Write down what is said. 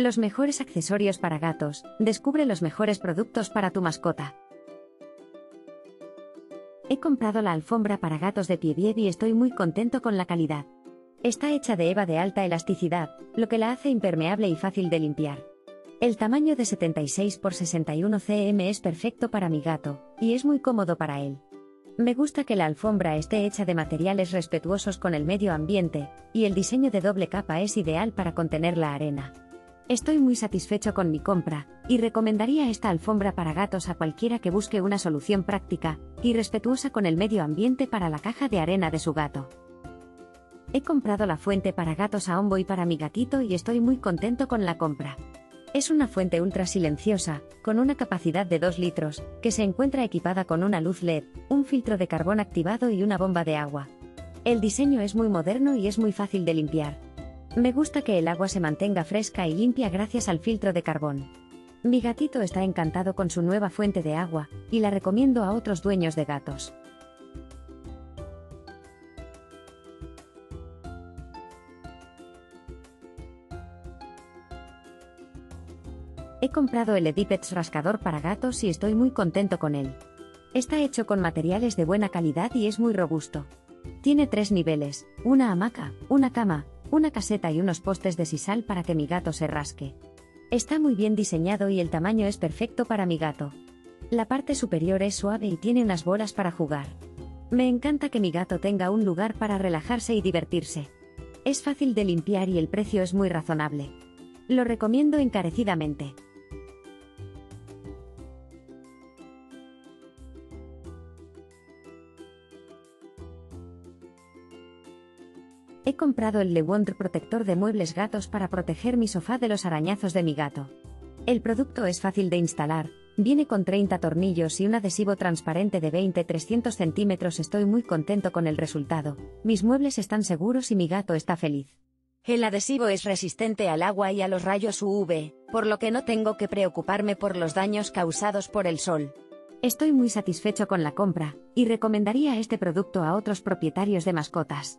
Los mejores accesorios para gatos. Descubre los mejores productos para tu mascota. He comprado la alfombra para gatos de Pieviev y estoy muy contento con la calidad. Está hecha de EVA de alta elasticidad, lo que la hace impermeable y fácil de limpiar. El tamaño de 76 x 61 cm es perfecto para mi gato, y es muy cómodo para él. Me gusta que la alfombra esté hecha de materiales respetuosos con el medio ambiente, y el diseño de doble capa es ideal para contener la arena. Estoy muy satisfecho con mi compra, y recomendaría esta alfombra para gatos a cualquiera que busque una solución práctica y respetuosa con el medio ambiente para la caja de arena de su gato. He comprado la fuente para gatos AONBOY para mi gatito y estoy muy contento con la compra. Es una fuente ultra silenciosa, con una capacidad de 2 litros, que se encuentra equipada con una luz LED, un filtro de carbón activado y una bomba de agua. El diseño es muy moderno y es muy fácil de limpiar. Me gusta que el agua se mantenga fresca y limpia gracias al filtro de carbón. Mi gatito está encantado con su nueva fuente de agua, y la recomiendo a otros dueños de gatos. He comprado el Edipets rascador para gatos y estoy muy contento con él. Está hecho con materiales de buena calidad y es muy robusto. Tiene 3 niveles, una hamaca, una cama, una caseta y unos postes de sisal para que mi gato se rasque. Está muy bien diseñado y el tamaño es perfecto para mi gato. La parte superior es suave y tiene unas bolas para jugar. Me encanta que mi gato tenga un lugar para relajarse y divertirse. Es fácil de limpiar y el precio es muy razonable. Lo recomiendo encarecidamente. He comprado el Lewondr protector de muebles gatos para proteger mi sofá de los arañazos de mi gato. El producto es fácil de instalar, viene con 30 tornillos y un adhesivo transparente de 20-300 centímetros. Estoy muy contento con el resultado, mis muebles están seguros y mi gato está feliz. El adhesivo es resistente al agua y a los rayos UV, por lo que no tengo que preocuparme por los daños causados por el sol. Estoy muy satisfecho con la compra, y recomendaría este producto a otros propietarios de mascotas.